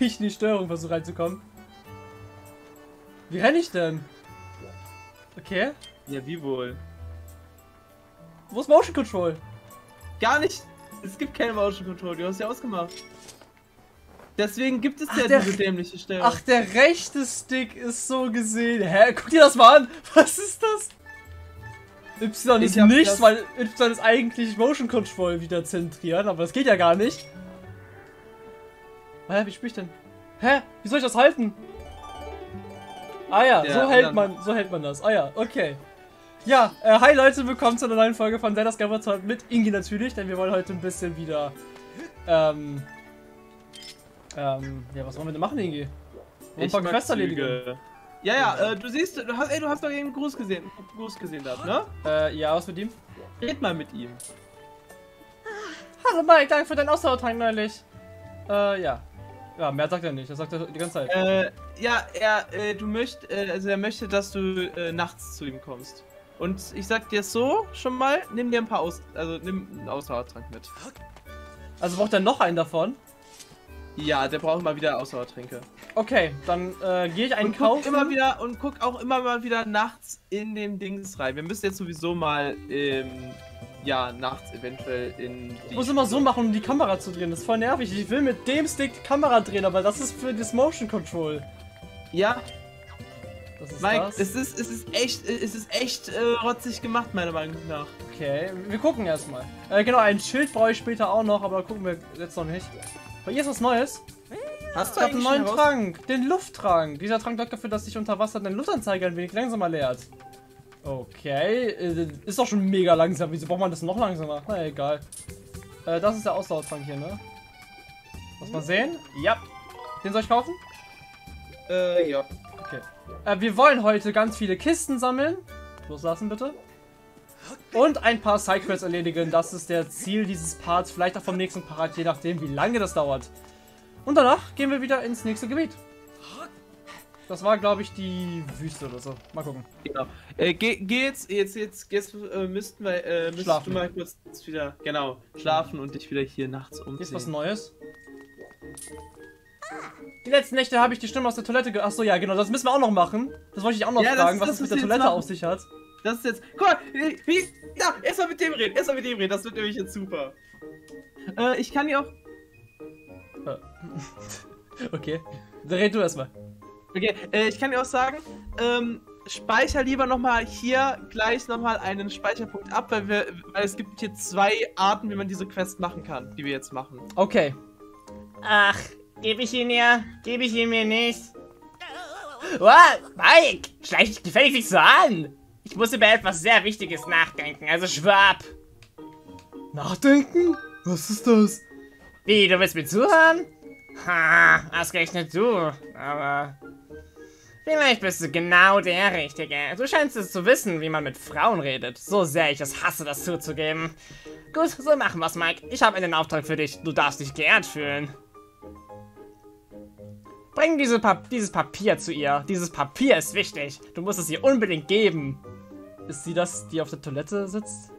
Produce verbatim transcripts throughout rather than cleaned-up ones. wie ich in die Steuerung versuche reinzukommen. Wie renne ich denn? Okay. Ja, wie wohl? Wo ist Motion Control? Gar nicht. Es gibt keine Motion Control. Du hast ja ausgemacht. Deswegen gibt es ja diese dämliche Stelle. Ach, der rechte Stick ist so gesehen. Hä? Guck dir das mal an. Was ist das? Y ist nichts, weil Y ist eigentlich Motion Control wieder zentrieren, aber das geht ja gar nicht. Hä, wie spiel ich denn? Hä? Wie soll ich das halten? Ah ja, so hält man, so hält man das. Ah ja, okay. Ja, äh, hi Leute, willkommen zu einer neuen Folge von Zendas Gamer mit Ingi natürlich, denn wir wollen heute ein bisschen wieder, ähm... Ähm, ja, was wollen wir denn machen, Ingi? Wir wollen ein paar Quests erledigen. Ja, ja, äh, du siehst, du hast, ey, du hast doch eben Groose gesehen, Groose gesehen da, ne? Äh, ja, was mit ihm? Red mal mit ihm. Hallo Mike, danke für deinen Austauschtank neulich. Äh, ja. Ja, mehr sagt er nicht, das sagt er die ganze Zeit. Äh, ja, er, äh, du möchtest, äh, also er möchte, dass du äh, nachts zu ihm kommst. Und ich sag dir so schon mal, nimm dir ein paar Aus, also nimm einen Ausdauertrank mit. Also braucht er noch einen davon? Ja, der braucht mal wieder Ausdauertränke. Okay, dann äh, gehe ich einen und kaufen. Guck immer wieder und guck auch immer mal wieder nachts in dem Dings rein. Wir müssen jetzt sowieso mal, ähm, ja, nachts eventuell in die... Ich muss immer so machen, um die Kamera zu drehen. Das ist voll nervig. Ich will mit dem Stick die Kamera drehen, aber das ist für das Motion Control. Ja. Das ist Mike, das. Es, ist, es ist echt, es ist echt äh, rotzig gemacht, meiner Meinung nach. Okay, wir gucken erstmal. Äh, genau, ein Schild brauche ich später auch noch, aber gucken wir jetzt noch nicht. Bei ihr ist was Neues. Hast du einen neuen Trank? Den Lufttrank. Dieser Trank sorgt dafür, dass sich unter Wasser dein Luftanzeiger ein wenig langsamer leert. Okay. Ist doch schon mega langsam. Wieso braucht man das noch langsamer? Na egal. Äh, das ist der Ausdauertrank hier, ne? Muss man sehen? Ja. Den soll ich kaufen? Äh, ja. Okay. Äh, wir wollen heute ganz viele Kisten sammeln. Loslassen bitte. Und ein paar Sidequests erledigen. Das ist der Ziel dieses Parts. Vielleicht auch vom nächsten Part, je nachdem, wie lange das dauert. Und danach gehen wir wieder ins nächste Gebiet. Das war, glaube ich, die Wüste oder so. Mal gucken. Genau. Äh, geh, geh jetzt, jetzt, jetzt, jetzt äh, müssten wir äh, müsstest du mal kurz wieder, genau, schlafen und dich wieder hier nachts umziehen. Ist was Neues? Die letzten Nächte habe ich die Stimme aus der Toilette ge... Achso, ja, genau, das müssen wir auch noch machen. Das wollte ich auch noch ja, fragen, das, was das, es mit der Toilette auf sich hat. Das ist jetzt. Guck mal! Wie, ja, erstmal mit dem reden! Erstmal mit dem reden! Das wird nämlich jetzt super! Äh, ich kann ja auch. Okay. Dann red du erstmal. Okay, äh, ich kann dir auch sagen, ähm, speicher lieber nochmal hier gleich nochmal einen Speicherpunkt ab, weil, wir, weil es gibt hier zwei Arten, wie man diese Quest machen kann, die wir jetzt machen. Okay. Ach, gebe ich ihn mir, gebe ich ihn mir nicht. Wow, Mike! Schleich dich gefälligst nicht so an! Ich muss über etwas sehr Wichtiges nachdenken, also schwab! Nachdenken? Was ist das? Wie, du willst mir zuhören? Ha, ausgerechnet du, aber... Vielleicht bist du genau der Richtige. Du scheinst es zu wissen, wie man mit Frauen redet. So sehr ich es hasse, das zuzugeben. Gut, so machen wir's, Mike. Ich habe einen Auftrag für dich. Du darfst dich geehrt fühlen. Bring diese pa dieses Papier zu ihr. Dieses Papier ist wichtig. Du musst es ihr unbedingt geben. Ist sie das, die auf der Toilette sitzt?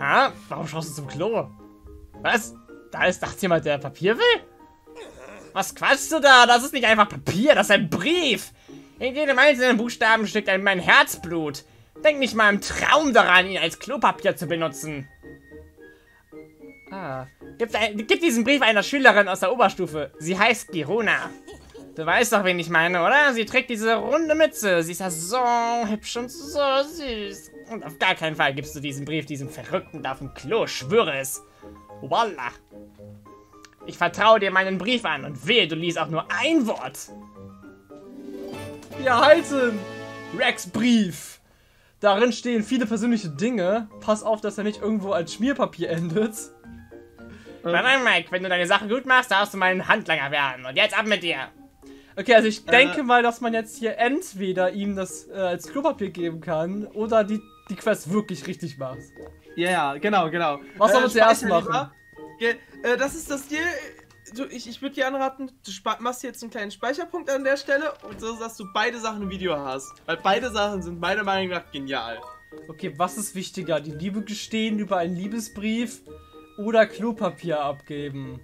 Ha? Warum schaust du zum Klo? Was? Da ist doch jemand, der Papier will? Was quatschst du da? Das ist nicht einfach Papier, das ist ein Brief. In jedem einzelnen Buchstaben steckt ein mein Herzblut. Denk nicht mal im Traum daran, ihn als Klopapier zu benutzen. Ah. Gib, ein, gib diesen Brief einer Schülerin aus der Oberstufe. Sie heißt Girona. Du weißt doch, wen ich meine, oder? Sie trägt diese runde Mütze. Sie ist ja so hübsch und so süß. Und auf gar keinen Fall gibst du diesen Brief diesem Verrückten da vom Klo. Schwöre es. Wallah. Ich vertraue dir meinen Brief an und wehe, du liest auch nur ein Wort. Wir halten Rex Brief. Darin stehen viele persönliche Dinge. Pass auf, dass er nicht irgendwo als Schmierpapier endet. Nein, nein, Mike, wenn du deine Sache gut machst, darfst du mein Handlanger werden. Und jetzt ab mit dir. Okay, also ich denke äh, mal, dass man jetzt hier entweder ihm das äh, als Klopapier geben kann oder die, die Quest wirklich richtig macht. Ja, yeah, genau, genau. Was soll man äh, zuerst machen? Ge äh, das ist das Ziel. Du, ich ich würde dir anraten, du machst jetzt einen kleinen Speicherpunkt an der Stelle und so, dass du beide Sachen im Video hast. Weil beide Sachen sind meiner Meinung nach genial. Okay, was ist wichtiger? Die Liebe gestehen über einen Liebesbrief? Oder Klopapier abgeben.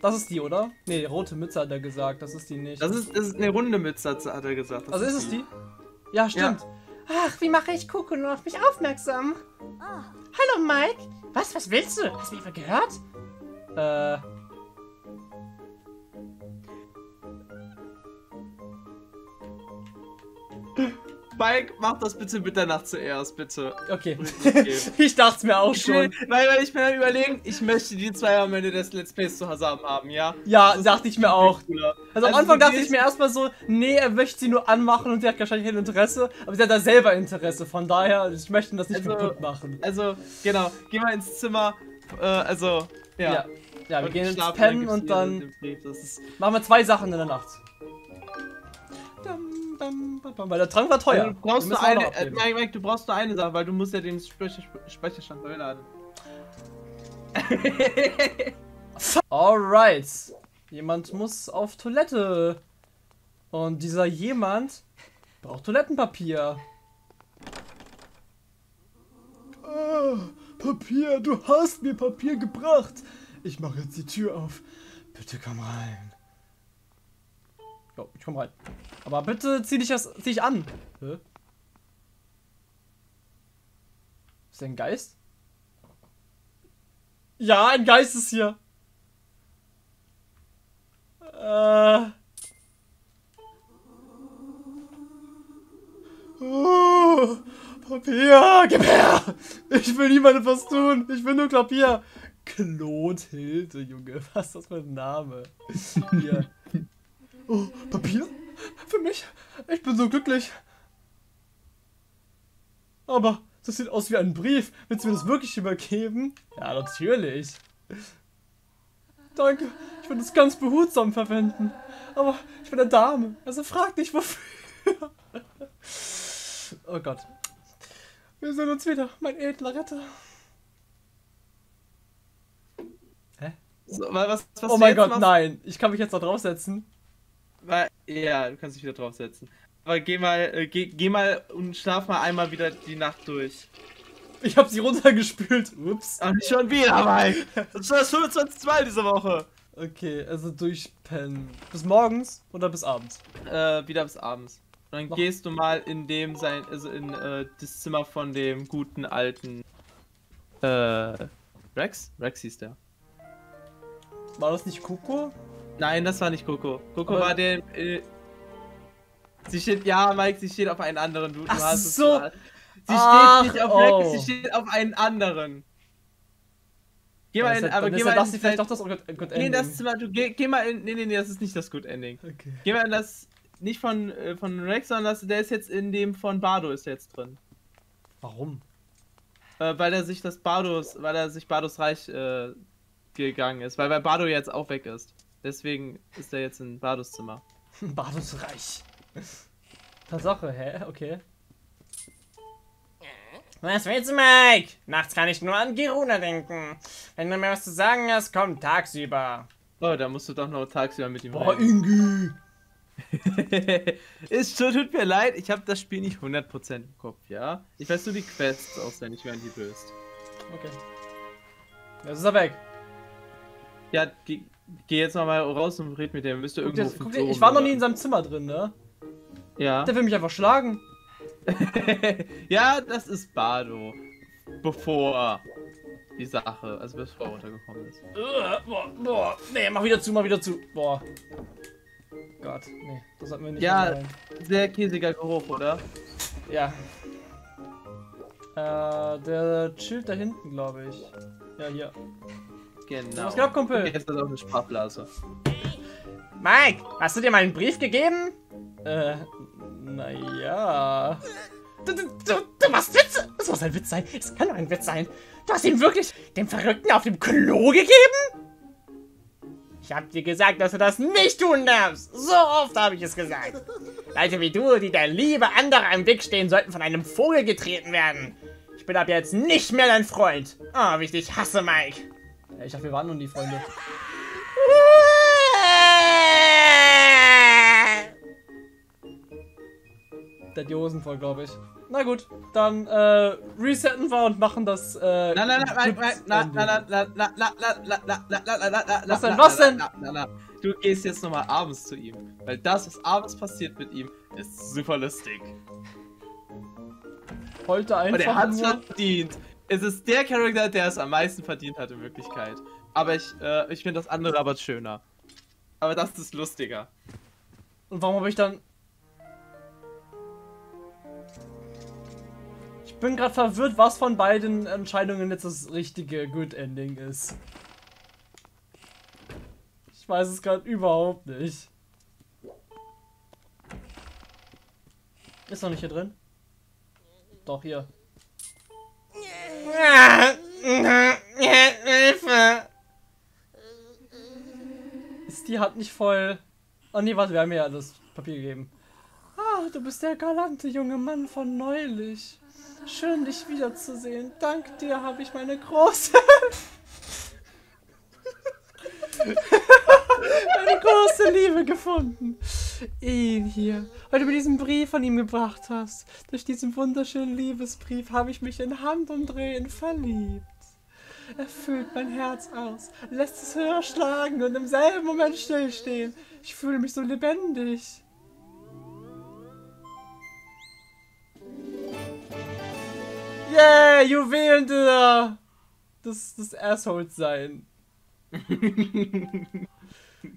Das ist die, oder? Ne, rote Mütze hat er gesagt, das ist die nicht. Das ist, das ist eine runde Mütze, hat er gesagt. Das also ist, ist es die? Ja, stimmt. Ja. Ach, wie mache ich Coco nur auf mich aufmerksam? Oh. Hallo, Mike. Was, was willst du? Hast du mich vergehört? Äh... Mike, mach das bitte Mitternacht zuerst, bitte. Okay. okay. Ich dachte mir auch schon. Weil, weil ich mir dann überlegen, ich möchte die zwei am Ende des Let's Plays zusammen haben, ja? Ja, das dachte ich mir auch. Cooler. Also am also Anfang dachte ich mir erstmal so, nee, er möchte sie nur anmachen und sie hat wahrscheinlich kein Interesse, aber sie hat da selber Interesse, von daher, ich möchte das nicht also, kaputt machen. Also, genau, geh mal ins Zimmer, äh, also, ja. Ja, ja wir und gehen ins Pennen und dann das machen wir zwei Sachen in der Nacht. Weil der Trank war teuer. Also du, brauchst nur eine, äh, Mike, Mike, du brauchst nur eine Sache, weil du musst ja den Speicher, Speicherstand neu laden. Alright. Jemand muss auf Toilette. Und dieser jemand braucht Toilettenpapier. Oh, Papier, du hast mir Papier gebracht. Ich mache jetzt die Tür auf. Bitte komm rein. Jo, ich komm rein. Aber bitte zieh dich, das, zieh dich an. Hä? Ist der ein Geist? Ja, ein Geist ist hier. Äh. Uh, Papier, gib her! Ich will niemandem was tun. Ich will nur Papier. Klotilde, Junge. Was ist das für ein Name? Hier. Oh, Papier? Für mich? Ich bin so glücklich. Aber das sieht aus wie ein Brief. Willst du mir das wirklich übergeben? Ja, natürlich. Danke. Ich würde es ganz behutsam verwenden. Aber ich bin eine Dame. Also frag nicht, wofür. Oh Gott. Wir sehen uns wieder, mein edler Retter. Hä? So, was, was oh mein Gott, machst? Nein. Ich kann mich jetzt da draufsetzen. Ja, du kannst dich wieder draufsetzen. Aber geh mal, äh, geh, geh mal und schlaf mal einmal wieder die Nacht durch. Ich hab sie runtergespült. Ups. Ach, nicht schon wieder, Mike. Das war das fünfundzwanzigste Mal diese Woche. Okay, also durchpennen. Bis morgens oder bis abends? Äh, wieder bis abends. Und dann Noch? gehst du mal in dem sein, also in äh, das Zimmer von dem guten alten äh, Rex? Rex hieß der. War das nicht Coco? Nein, das war nicht Coco. Coco aber war der. Äh, sie steht. Ja, Mike, sie steht auf einen anderen. Du, Ach du hast so. Es sie Ach, steht nicht auf oh. Rex, sie steht auf einen anderen. Geh ja, mal in. Halt, aber geh mal das in. Vielleicht doch das Good Ending. Geh in das Zimmer. Du, geh, geh mal in. Nee, nee, nee, das ist nicht das Good Ending. Okay. Geh mal in das. Nicht von, äh, von Rex, sondern das, der ist jetzt in dem von Bardo ist jetzt drin. Warum? Äh, weil er sich das Bardos. Weil er sich Bardos Reich äh, gegangen ist. Weil, weil Bardo jetzt auch weg ist. Deswegen ist er jetzt in Bardos Zimmer. Bardos Reich. Tatsache, hä? Okay. Was willst du, Mike? Nachts kann ich nur an Girona denken. Wenn du mir was zu sagen hast, komm tagsüber. Oh, da musst du doch noch tagsüber mit ihm reden. Boah, Ingi. Es tut mir leid, ich habe das Spiel nicht hundert Prozent im Kopf, ja? Ich weiß nur die Quests auswendig, wenn die böst. Okay. Jetzt ist er weg. Ja, die... Geh jetzt nochmal raus und red mit dem. Müsst ihr irgendwo. Jetzt, guck, ich war noch nie in seinem Zimmer drin, ne? Ja. Der will mich einfach schlagen. Ja, das ist Bardo. Bevor die Sache, also bevor er runtergekommen ist. Uh, boah, boah. Nee, mach wieder zu, mach wieder zu. Boah. Gott, nee, das hat mir nicht. Ja, sehr käsiger Geruch, oder? Ja. Äh, der chillt da hinten, glaube ich. Ja, hier. Genau. Was glaubt, Kumpel? Jetzt ist auch eine Sprachblase. Mike, hast du dir meinen Brief gegeben? Äh, naja. Du, du, du, du machst Witze! Das muss ein Witz sein. Es kann nur ein Witz sein. Du hast ihm wirklich dem Verrückten auf dem Klo gegeben? Ich hab dir gesagt, dass du das nicht tun darfst. So oft habe ich es gesagt. Leute wie du, die der Liebe anderer im Weg stehen, sollten von einem Vogel getreten werden. Ich bin ab jetzt nicht mehr dein Freund. Oh, wie ich dich hasse, Mike. Ich dachte, wir waren nun die Freunde. Der hat die Hosen voll, glaube ich. Na gut, dann äh, resetten wir und machen das. Äh, na, na, na, na, na, na, na, na, na, na, na, was denn, was denn? Du gehst jetzt nochmal abends zu ihm, weil das, was abends passiert mit ihm, ist super lustig. Heute einfach. Und er hat's verdient. Es ist der Charakter, der es am meisten verdient hat in Wirklichkeit. Aber ich, äh, ich finde das andere aber schöner. Aber das ist lustiger. Und warum habe ich dann... Ich bin gerade verwirrt, was von beiden Entscheidungen jetzt das richtige Good Ending ist. Ich weiß es gerade überhaupt nicht. Ist noch nicht hier drin? Doch, hier. Hilfe! Ist die hat nicht voll... Oh nee, warte, wir haben ja das Papier gegeben. Ah, du bist der galante junge Mann von neulich. Schön, dich wiederzusehen. Dank dir habe ich meine große... meine große Liebe gefunden. Ihn hier, weil du mir diesen Brief von ihm gebracht hast. Durch diesen wunderschönen Liebesbrief habe ich mich in Handumdrehen verliebt. Er füllt mein Herz aus, lässt es höher schlagen und im selben Moment stillstehen. Ich fühle mich so lebendig. Yeah, Juwelen, das das Assholes sein.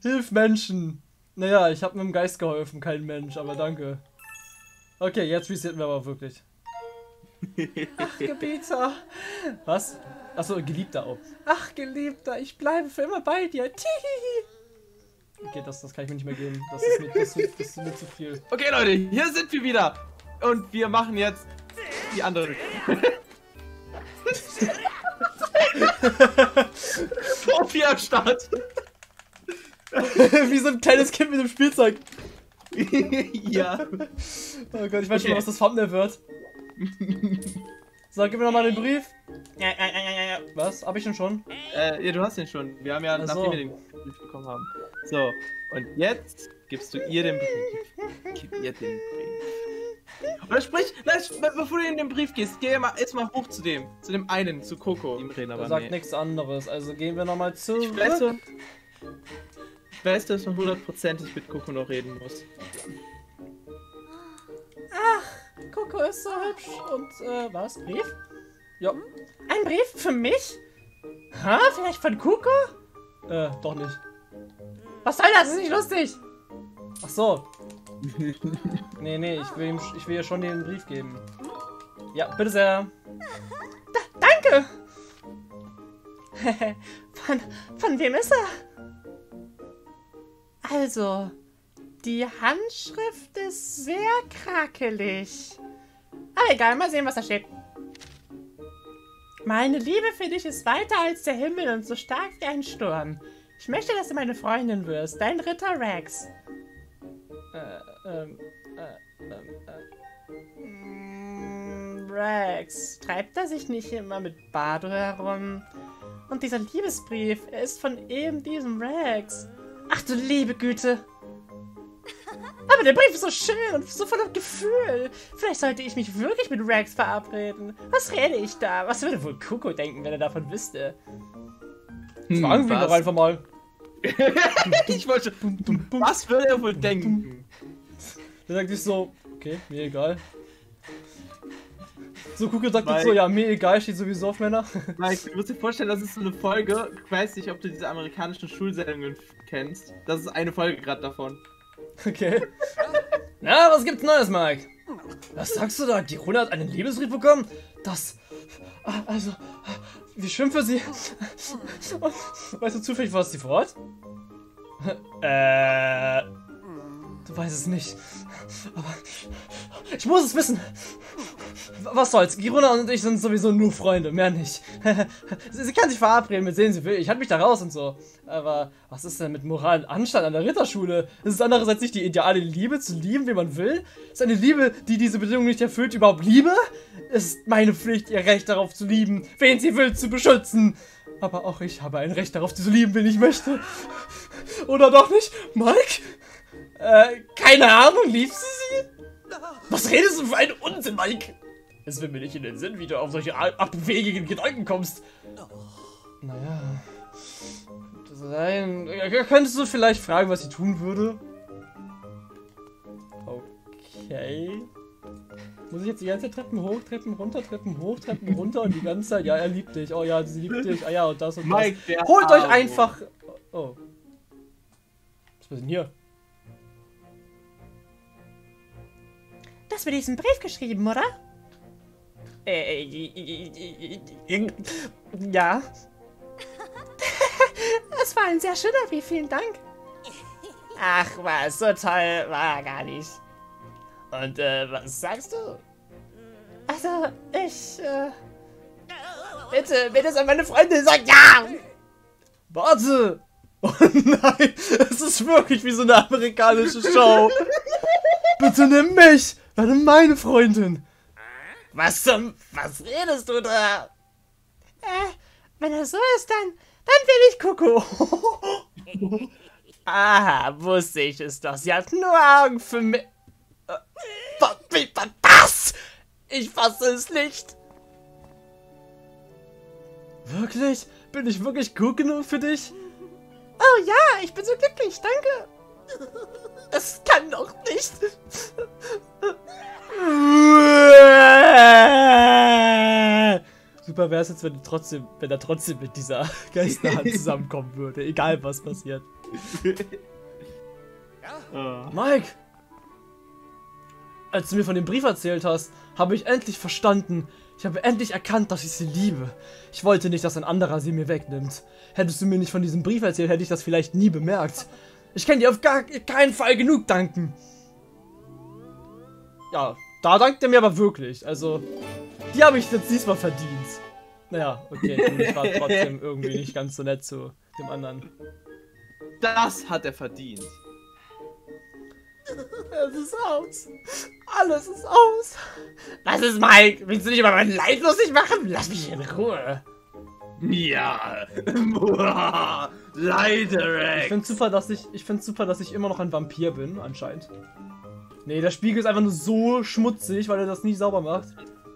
Hilf Menschen. Naja, ich habe mit dem Geist geholfen, kein Mensch, aber danke. Okay, jetzt resetten wir aber wirklich. Ach, Gebieter. Was? Achso, Geliebter auch. Ach, Geliebter, ich bleibe für immer bei dir. Tihihi. Okay, das, das kann ich mir nicht mehr geben. Das ist mir, das, das ist mir zu viel. Okay, Leute, hier sind wir wieder. Und wir machen jetzt die andere. Profi am Start. Wie so ein kleines Kind mit dem Spielzeug. Ja. Oh Gott, ich weiß schon, okay, was das Thumbnail wird. So, gib mir nochmal den Brief. Ja, ja, ja, ja, ja. Was? Hab ich den schon? Äh, ja, du hast den schon. Wir haben ja, ach, nachdem so wir den Brief bekommen haben. So, und jetzt gibst du ihr den Brief. Gib ihr den Brief. Oder sprich, bevor du ihm den Brief gehst, geh mal, jetzt mal hoch zu dem. Zu dem einen, zu Coco. Er sagt nee, nichts anderes, also gehen wir nochmal zu. Ich wette, ich weiß, dass man hundertprozentig mit Coco noch reden muss. Ach. Coco ist so hübsch und, äh, was? Brief? Ja. Ein Brief für mich? Ha? Vielleicht von Coco? Äh, doch nicht. Was soll das? Das ist nicht lustig! Ach so. Nee, nee, ich will ihm, ich will ihr schon den Brief geben. Ja, bitte sehr. Da, danke! von, von wem ist er? Also... Die Handschrift ist sehr krakelig. Aber egal, mal sehen, was da steht. Meine Liebe für dich ist weiter als der Himmel und so stark wie ein Sturm. Ich möchte, dass du meine Freundin wirst, dein Ritter Rex. Äh, ähm, äh, ähm, äh. Rex, treibt er sich nicht immer mit Bardo herum? Und dieser Liebesbrief, er ist von eben diesem Rex. Ach du liebe Güte! Aber der Brief ist so schön und so voller Gefühl. Vielleicht sollte ich mich wirklich mit Rex verabreden. Was rede ich da? Was würde wohl Coco denken, wenn er davon wüsste? Hm, fragen wir doch einfach mal. Ich wollte schon. Was würde er wohl denken? Der sagt sich so, okay, mir egal. So, Coco sagt jetzt so, ja, mir egal, steht sowieso auf Männer. Mike, du musst dir vorstellen, das ist so eine Folge. Ich weiß nicht, ob du diese amerikanischen Schulsendungen kennst. Das ist eine Folge gerade davon. Okay. Na, was gibt's Neues, Mike? Was sagst du da? Girona hat einen Liebesbrief bekommen? Das... Also... Wie schön für sie. Und, weißt du zufällig, was sie vorhat? Äh... Du weißt es nicht. Aber... Ich muss es wissen. Was soll's? Girona und ich sind sowieso nur Freunde, mehr nicht. Sie kann sich verabreden, mit denen sie will. Ich halte mich da raus und so. Aber was ist denn mit Moral und Anstand an der Ritterschule? Ist es andererseits nicht die ideale Liebe, zu lieben, wie man will? Ist eine Liebe, die diese Bedingung nicht erfüllt, überhaupt Liebe? Es ist meine Pflicht, ihr Recht darauf zu lieben, wen sie will, zu beschützen. Aber auch ich habe ein Recht darauf, sie zu lieben, wen ich möchte. Oder doch nicht, Mike? Äh, keine Ahnung, liebst du sie? Was redest du für einen Unsinn, Mike? Es will mir nicht in den Sinn, wie du auf solche abwegigen Gedanken kommst. Naja. Nein. Könntest du vielleicht fragen, was sie tun würde? Okay. Muss ich jetzt die ganze Zeit Treppen hoch, Treppen runter, Treppen hoch, Treppen runter und die ganze Zeit, ja, er liebt dich, oh ja, sie liebt dich, ah ja, und das und das. Mike, der holt euch einfach... Oh. Was ist denn hier? Das wird jetzt ein Brief geschrieben, oder? Äh, ja. Das war ein sehr schöner Brief, vielen Dank. Ach was, so toll war er gar nicht. Und äh, was sagst du? Also, ich, äh... Bitte, bitte sag meine Freundin, sag ja! Warte! Oh nein, es ist wirklich wie so eine amerikanische Show. Bitte nimm mich, werde meine Freundin. Was zum... Was redest du da? Äh, wenn das so ist, dann... Dann will ich Coco. Aha, wusste ich es doch. Sie hat nur Augen für mich. Was? Ich fasse es nicht. Wirklich? Bin ich wirklich gut genug für dich? Oh ja, ich bin so glücklich, danke. Das kann doch nicht. Super wäre es jetzt, wenn, trotzdem, wenn er trotzdem mit dieser Geisterhand zusammenkommen würde. Egal, was passiert. Ja. Mike! Als du mir von dem Brief erzählt hast, habe ich endlich verstanden. Ich habe endlich erkannt, dass ich sie liebe. Ich wollte nicht, dass ein anderer sie mir wegnimmt. Hättest du mir nicht von diesem Brief erzählt, hätte ich das vielleicht nie bemerkt. Ich kann dir auf gar keinen Fall genug danken. Ja, da dankt er mir aber wirklich. Also, die habe ich jetzt diesmal verdient. Naja, okay, ich war trotzdem irgendwie nicht ganz so nett zu dem anderen. Das hat er verdient. Es ist aus. Alles ist aus. Lass es, Mike. Willst du nicht über mein Leid lustig machen? Lass mich in Ruhe. Ja. Leiderex. Ich find's super, dass ich, ich find's super, dass ich immer noch ein Vampir bin, anscheinend. Nee, der Spiegel ist einfach nur so schmutzig, weil er das nie sauber macht.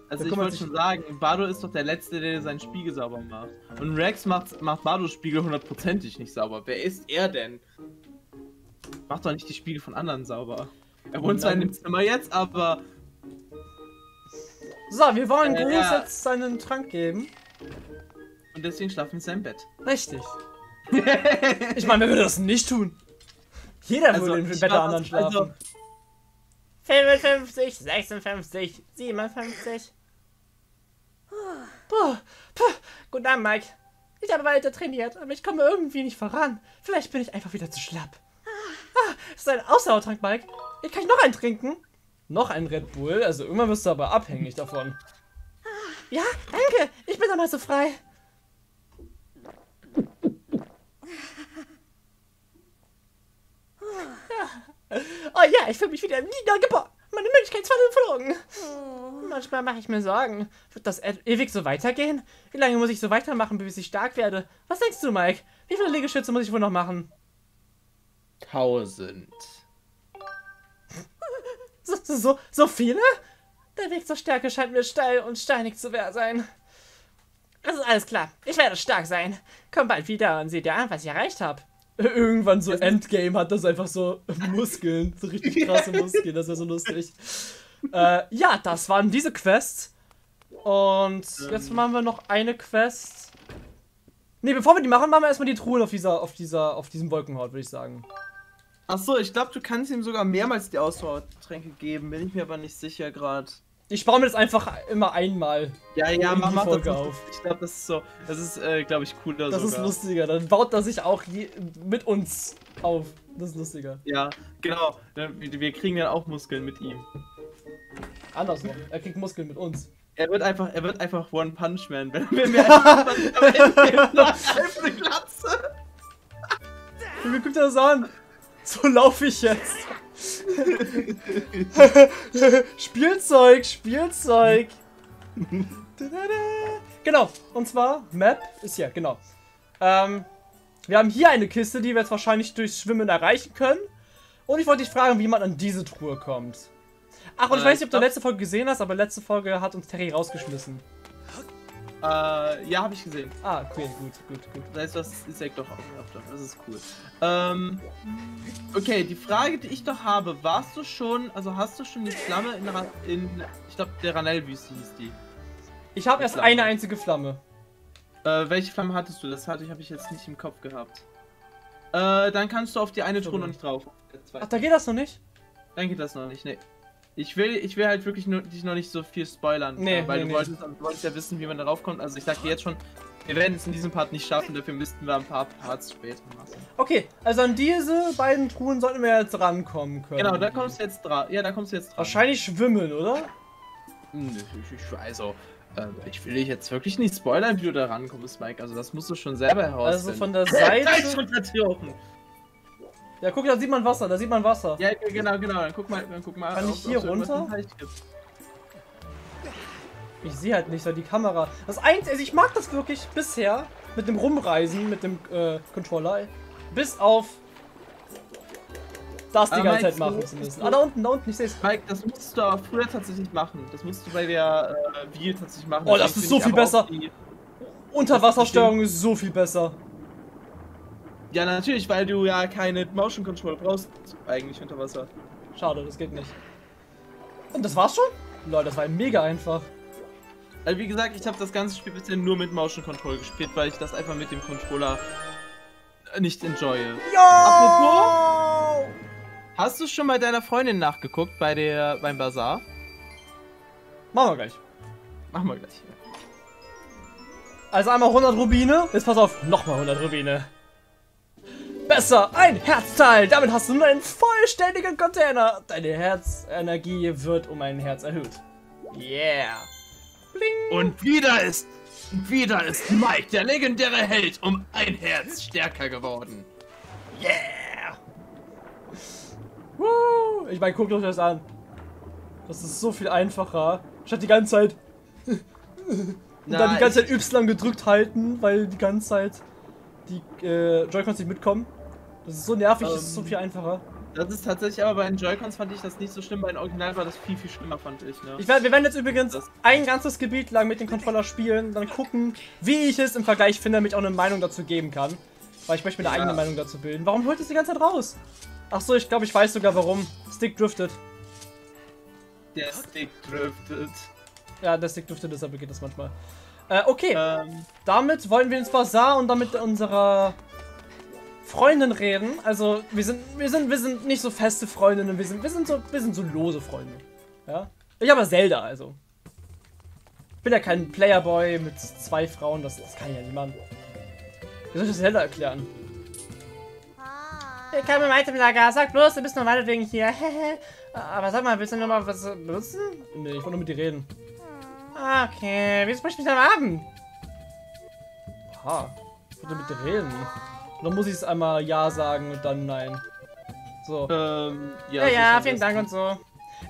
Also da ich wollte schon sagen, Bardo ist doch der Letzte, der seinen Spiegel sauber macht. Und Rex macht, macht Bardos Spiegel hundertprozentig nicht sauber. Wer ist er denn? Macht doch nicht die Spiegel von anderen sauber. Er wohnt zwar in dem Zimmer jetzt, aber... So, wir wollen äh, Groose ja. jetzt seinen Trank geben. Und deswegen schlafen wir sein Bett. Richtig. Ich meine, wer würde das nicht tun? Jeder also, würde im Bett der anderen schlafen. Also fünfundfünfzig, sechsundfünfzig, siebenundfünfzig. Puh, puh. Guten Abend, Mike. Ich habe weiter trainiert, aber ich komme irgendwie nicht voran. Vielleicht bin ich einfach wieder zu schlapp. Ah, das ist ein Ausdauertrank, Mike. Ich kann noch einen trinken. Noch ein Red Bull? Also irgendwann wirst du aber abhängig davon. Ja, danke. Ich bin doch mal so frei. Ja. Oh ja, ich fühle mich wieder niedergeboren. Meine Möglichkeitsfalle verloren. Manchmal mache ich mir Sorgen. Wird das ewig so weitergehen? Wie lange muss ich so weitermachen, bis ich stark werde? Was denkst du, Mike? Wie viele Liegestütze muss ich wohl noch machen? tausend. So, so, so viele? Der Weg zur Stärke scheint mir steil und steinig zu sein. Das ist alles klar. Ich werde stark sein. Komm bald wieder und seht dir an, was ich erreicht habe. Irgendwann so Endgame hat das einfach so Muskeln. So richtig krasse Muskeln. Das wäre so lustig. äh, ja, das waren diese Quests. Und jetzt machen wir noch eine Quest. Ne, bevor wir die machen, machen wir erstmal die Truhen auf dieser, auf dieser, auf diesem Wolkenhaut, würde ich sagen. Achso, ich glaube, du kannst ihm sogar mehrmals die Ausdauertränke geben, bin ich mir aber nicht sicher gerade. Ich baue mir das einfach immer einmal. Ja, ja, mach mal Folge auf. Ich glaube, das ist so, das ist, äh, glaube ich, cooler sogar. Das ist lustiger, dann baut er sich auch je, mit uns auf. Das ist lustiger. Ja, genau. Wir kriegen dann auch Muskeln mit ihm. Anders noch, er kriegt Muskeln mit uns. Er wird einfach, er wird einfach One Punch Man, wenn wir mir einfach eine Glatze. Wie guckt er das an? So laufe ich jetzt. Spielzeug, Spielzeug. Genau, und zwar Map ist hier, genau. Ähm, wir haben hier eine Kiste, die wir jetzt wahrscheinlich durchs Schwimmen erreichen können. Und ich wollte dich fragen, wie man an diese Truhe kommt. Ach, und äh, ich weiß nicht, ob glaub... du letzte Folge gesehen hast, aber letzte Folge hat uns Terry rausgeschmissen. Äh, ja, habe ich gesehen. Ah, cool, gut, gut, gut. Das heißt, das Insekt doch aufgehabt hat. Das ist cool. Ähm, okay, die Frage, die ich doch habe, warst du schon, also hast du schon die Flamme in, Ra in ich glaube, der Ranelwüste hieß die. Ich habe erst Flamme. Eine einzige Flamme. Äh, welche Flamme hattest du? Das hatte ich, habe ich jetzt nicht im Kopf gehabt. Äh, dann kannst du auf die eine Truhe noch nicht drauf. Ach, da geht das noch nicht? Dann geht das noch nicht, ne. Ich will, ich will halt wirklich nur, dich noch nicht so viel spoilern, nee, weil nee, du, nee. Wolltest, du wolltest ja wissen, wie man darauf kommt. Also ich sag dir jetzt schon, wir werden es in diesem Part nicht schaffen, dafür müssten wir ein paar Parts später machen. Okay, also an diese beiden Truhen sollten wir jetzt rankommen können. Genau, da kommst du jetzt dran. Ja, da kommst du jetzt dran. Wahrscheinlich schwimmen, oder? Also, äh, ich will dich jetzt wirklich nicht spoilern, wie du da rankommst, Mike. Also das musst du schon selber herausfinden. Also von der Seite... Ja, guck, da sieht man Wasser, da sieht man Wasser. Ja, genau, genau, dann guck mal, dann guck mal. Kann auf, ich hier auf, runter? Ich sehe halt nicht, so die Kamera. Das Einzige, also ich mag das wirklich bisher mit dem Rumreisen, mit dem äh, Controller, bis auf das die Aber ganze Mike, Zeit machen zu müssen. Ah, da unten, da unten, ich sehe es. Mike, das musst du auch früher tatsächlich machen. Das musst du bei der äh, Wii tatsächlich machen. Oh, das, das ist so viel besser. Unterwassersteuerung ist so viel besser. Ja, natürlich, weil du ja keine Motion Control brauchst, eigentlich unter Wasser. Schade, das geht nicht. Und das war's schon? Leute, das war mega einfach. Also wie gesagt, ich habe das ganze Spiel bisher nur mit Motion Control gespielt, weil ich das einfach mit dem Controller nicht enjoye. Yo! Apropos, hast du schon bei deiner Freundin nachgeguckt, bei der, beim Bazar? Machen wir gleich. Machen wir gleich. Also einmal hundert Rubine, jetzt pass auf, nochmal hundert Rubine. Besser, ein Herzteil. Damit hast du nun einen vollständigen Container. Deine Herzenergie wird um ein Herz erhöht. Yeah. Bling. Und wieder ist, wieder ist Mike, der legendäre Held, um ein Herz stärker geworden. Yeah. Woo. Ich meine, guckt euch das an. Das ist so viel einfacher. Statt die ganze Zeit und Na, dann die ganze Zeit Y gedrückt halten, weil die ganze Zeit die äh, Joy-Cons nicht mitkommen. Das ist so nervig, um, das ist so viel einfacher. Das ist tatsächlich, aber bei den Joy-Cons fand ich das nicht so schlimm, bei den Original war das viel, viel schlimmer, fand ich. Ne? ich wir werden jetzt übrigens das ein ganzes Gebiet lang mit dem Controller spielen, dann gucken, wie ich es im Vergleich finde, damit ich auch eine Meinung dazu geben kann. Weil ich möchte mir eine ja. eigene Meinung dazu bilden. Warum holt es die ganze Zeit raus? Ach so, ich glaube, ich weiß sogar warum. Stick driftet. Der Stick driftet. Ja, der Stick driftet, deshalb geht das manchmal. Äh, okay, ähm. damit wollen wir ins Bazar und damit unserer Freundin reden. Also wir sind, wir sind, wir sind nicht so feste Freundinnen, wir sind, wir sind so, wir sind so lose Freunde. Ja, ich habe Zelda, also ich bin ja kein Playerboy mit zwei Frauen, das, das kann ich ja nicht machen. Wie soll ich das Zelda erklären? Willkommen im Itemlager. Sag bloß, du bist nur meinetwegen hier. Aber sag mal, willst du noch mal was benutzen? Nee, ich wollte nur mit dir reden. Okay, wie spricht mich am Abend? Aha, ich würde mit dir reden. Dann muss ich es einmal ja sagen und dann nein. So. Ähm, ja, ja, ja vielen Dank und so.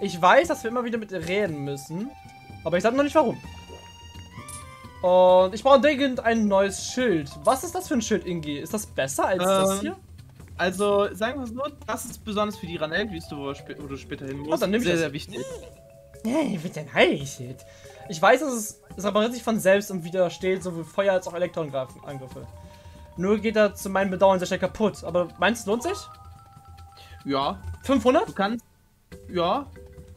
Ich weiß, dass wir immer wieder mit dir reden müssen, aber ich sag noch nicht warum. Und ich brauche dringend ein neues Schild. Was ist das für ein Schild, Ingi? Ist das besser als ähm, das hier? Also, sagen wir es nur, das ist besonders für die Ranelwüste, wo, wo du später hin musst. Oh, dann nimm ich sehr, das. Sehr wichtig. Hey, wird dein Heiligschild. Ich weiß, dass es, es repariert sich von selbst und widersteht sowohl Feuer als auch Elektronenangriffe. Nur geht er zu meinem Bedauern sehr schnell kaputt. Aber meinst du, lohnt sich? Ja. fünfhundert? Du kannst. Ja.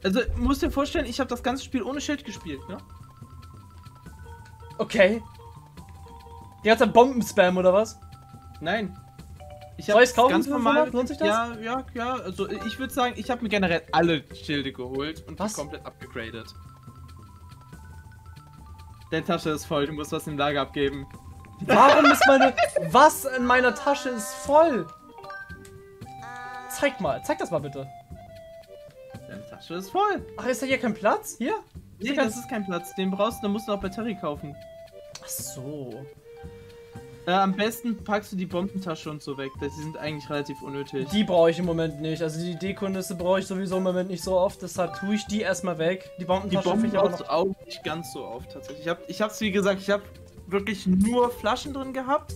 Also, musst dir vorstellen, ich habe das ganze Spiel ohne Schild gespielt, ne? Okay. Die ganze Bomben-Spam oder was? Nein. Ich Soll ich es kaufen? Ganz normal. Lohnt sich das? Ja, ja, ja. Also, ich würde sagen, ich habe mir generell alle Schilde geholt und was? Komplett abgegradet. Deine Tasche ist voll, du musst was im Lager abgeben. Warum ist meine... Was in meiner Tasche ist voll? Zeig mal, zeig das mal bitte. Deine Tasche ist voll. Ach, ist da hier kein Platz? Hier? Nee, hier das ist kein Platz. Den brauchst du, den musst du auch bei Terry kaufen. Ach so. Äh, am besten packst du die Bombentasche und so weg. Die sind eigentlich relativ unnötig. Die brauche ich im Moment nicht. Also die Dekonisse brauche ich sowieso im Moment nicht so oft. Deshalb tue ich die erstmal weg. Die Bombentasche brauche ich auch, auch nicht ganz so oft tatsächlich. Ich habe, ich hab's, wie gesagt, ich habe wirklich nur Flaschen drin gehabt.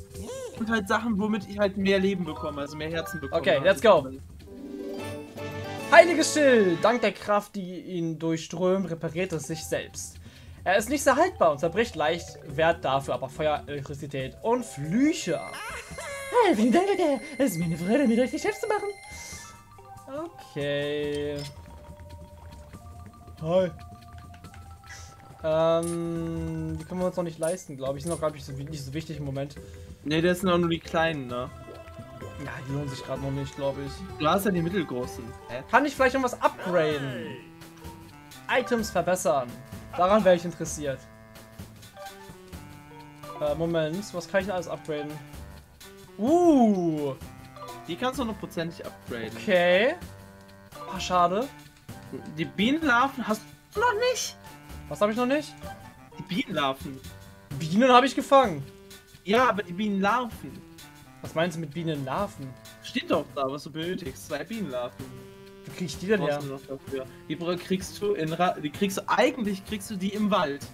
Und halt Sachen, womit ich halt mehr Leben bekomme. Also mehr Herzen bekomme. Okay, let's go. Heiliges Schild! Dank der Kraft, die ihn durchströmt, repariert es sich selbst. Er ist nicht sehr haltbar und zerbricht leicht, wehrt dafür aber Feuer, Elektrizität und Flüche ab. Hey, vielen Dank, Leute! Es ist mir eine Freude, mit euch Geschäft zu machen. Okay. Hi. Ähm, die können wir uns noch nicht leisten, glaube ich. Die sind noch gar nicht so, nicht so wichtig im Moment. Ne, das sind auch nur die kleinen, ne? Ja, die lohnen sich gerade noch nicht, glaube ich. Du hast ja die mittelgroßen. Hä? Kann ich vielleicht irgendwas upgraden? Items verbessern. Daran wäre ich interessiert. Äh, Moment, was kann ich denn alles upgraden? Uh! Die kannst du noch prozentig upgraden. Okay. Ah, schade. Die Bienenlarven hast du noch nicht? Was habe ich noch nicht? Die Bienenlarven. Bienen habe ich gefangen. Ja, aber die Bienenlarven. Was meinst du mit Bienenlarven? Steht doch da, was du benötigst. Zwei Bienenlarven. Wo krieg ich die denn her? Die kriegst du in Ra die kriegst du eigentlich kriegst du die im Wald.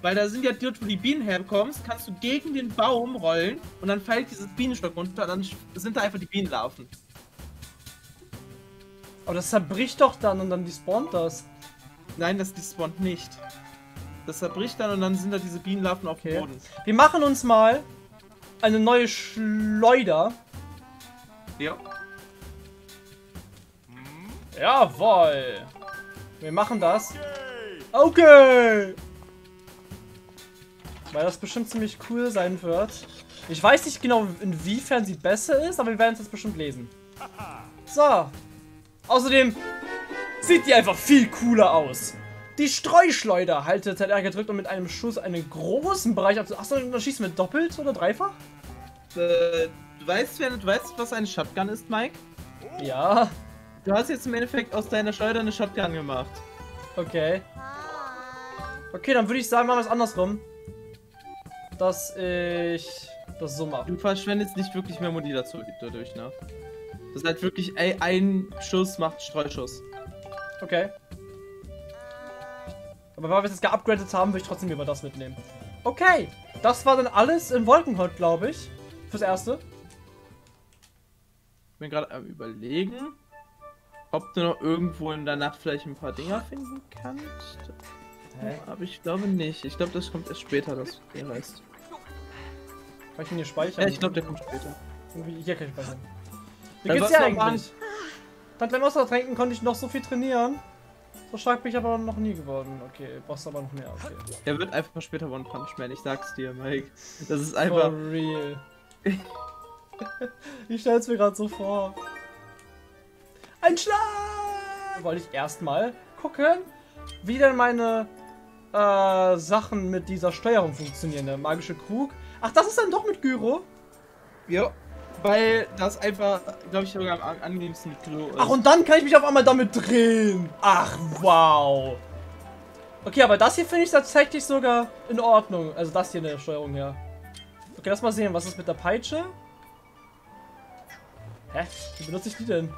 Weil da sind ja dort, wo die Bienen herkommst, kannst du gegen den Baum rollen und dann fällt dieses Bienenstock runter und dann sind da einfach die Bienenlarven. Aber das zerbricht doch dann und dann despawnt das. Nein, das despawnt nicht. Das zerbricht dann und dann sind da diese Bienenlarven auf dem Boden. Wir machen uns mal eine neue Schleuder. Ja. Jawohl. Wir machen das. Okay. Weil das bestimmt ziemlich cool sein wird. Ich weiß nicht genau, inwiefern sie besser ist, aber wir werden es jetzt bestimmt lesen. So. Außerdem sieht die einfach viel cooler aus. Die Streuschleuder haltet R gedrückt und mit einem Schuss einen großen Bereich ab. Achso, dann schießen wir doppelt oder dreifach? Äh, du weißt, du weißt, was eine Shotgun ist, Mike? Ja. Du hast jetzt im Endeffekt aus deiner Schleuder eine Shotgun gemacht. Okay. Okay, dann würde ich sagen, machen wir es andersrum. Dass ich das so mache. Du verschwendest nicht wirklich mehr Muni dazu dadurch, ne? Das ist halt wirklich, ey, ein Schuss macht Streuschuss. Okay. Aber weil wir es jetzt geupgradet haben, würde ich trotzdem über das mitnehmen. Okay, das war dann alles in Wolkenhold, glaube ich. Fürs Erste. Ich bin gerade am Überlegen, ob du noch irgendwo in der Nacht vielleicht ein paar Dinger finden kannst. Hä? Aber ich glaube nicht. Ich glaube, das kommt erst später, das Thema ist. Kann ich ihn hier speichern? Ja, ich glaube, der kommt später. Hier kann ich speichern. Wie geht's dir eigentlich? Dank dem Wassertränken konnte ich noch so viel trainieren. So stark bin ich aber noch nie geworden. Okay, brauchst aber noch mehr. Okay. Der wird einfach später One Punch Man, ich sag's dir, Mike. Das ist einfach... For real. Ich stell's mir gerade so vor. Ein Schlag! Wollte ich erstmal gucken, wie denn meine äh, Sachen mit dieser Steuerung funktionieren. Der magische Krug. Ach, das ist dann doch mit Gyro? Ja. Weil das einfach, glaube ich, sogar am angenehmsten mit Klo ist. Ach, und dann kann ich mich auf einmal damit drehen. Ach, wow. Okay, aber das hier finde ich tatsächlich sogar in Ordnung. Also das hier in der Steuerung her. Okay, lass mal sehen, was ist mit der Peitsche? Hä? Wie benutze ich die denn?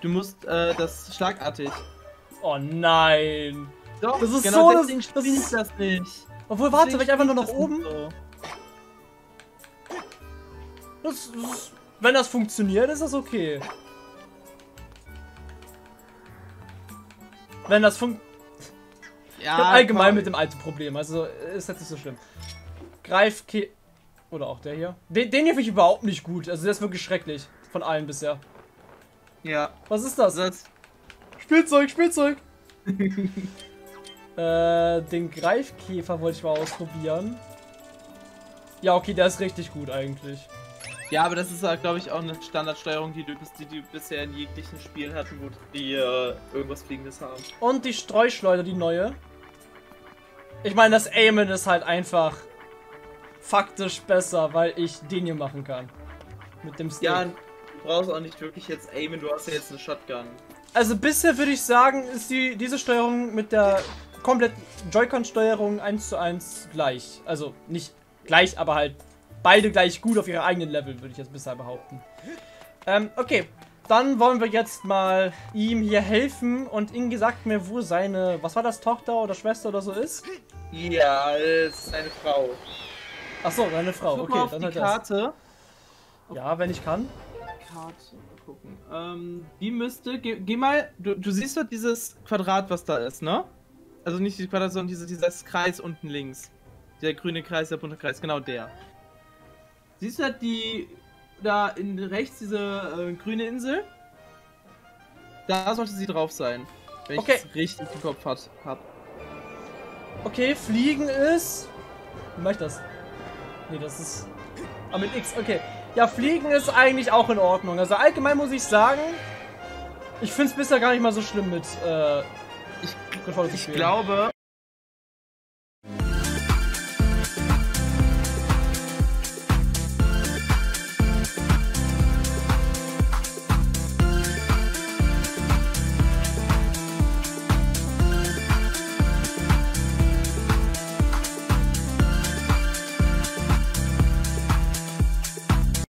Du musst äh, das schlagartig. Oh nein. Doch, das ist genau so, deswegen das, ich das nicht. Obwohl, warte, wenn ich einfach nur nach oben... So. Das, das, wenn das funktioniert, ist das okay. Wenn das funktioniert. Ja, ich hab allgemein mit dem alten Problem, also ist jetzt nicht so schlimm. Greifke. Oder auch der hier. Den, den hier finde ich überhaupt nicht gut. Also der ist wirklich schrecklich. Von allen bisher. Ja. Was ist das? das Spielzeug, Spielzeug! äh, den Greifkäfer wollte ich mal ausprobieren. Ja, okay, der ist richtig gut eigentlich. Ja, aber das ist halt, glaube ich, auch eine Standardsteuerung, die du, die du bisher in jeglichen Spielen hatten, wo die äh, irgendwas Fliegendes haben. Und die Streuschleuder, die neue. Ich meine, das Aimen ist halt einfach faktisch besser, weil ich den hier machen kann. Mit dem Stick. Ja, du brauchst auch nicht wirklich jetzt Aimen, du hast ja jetzt eine Shotgun. Also bisher würde ich sagen, ist die diese Steuerung mit der kompletten Joy-Con-Steuerung eins zu eins gleich. Also nicht gleich, aber halt... Beide gleich gut auf ihre eigenen Level, würde ich jetzt bisher behaupten. Ähm, okay. Dann wollen wir jetzt mal ihm hier helfen und Ingi sagt mir, wo seine, was war das, Tochter oder Schwester oder so ist? Ja, es ist seine Frau. Achso, seine Frau. Okay, dann halt das. Karte. Ja, wenn ich kann. Karte gucken. Ähm, die müsste, geh, geh mal, du, du siehst doch dieses Quadrat, was da ist, ne? Also nicht dieses Quadrat, sondern diese, dieses Kreis unten links. Der grüne Kreis, der bunte Kreis, genau der. Siehst du halt die, da in rechts diese äh, grüne Insel? Da sollte sie drauf sein, wenn okay. ich es richtig im Kopf hat, hab. Okay, fliegen ist... Wie mach ich das? Nee, das ist... Ah, mit X, okay. Ja, fliegen ist eigentlich auch in Ordnung. Also allgemein muss ich sagen, ich finde es bisher gar nicht mal so schlimm mit... Äh, ich ich glaube...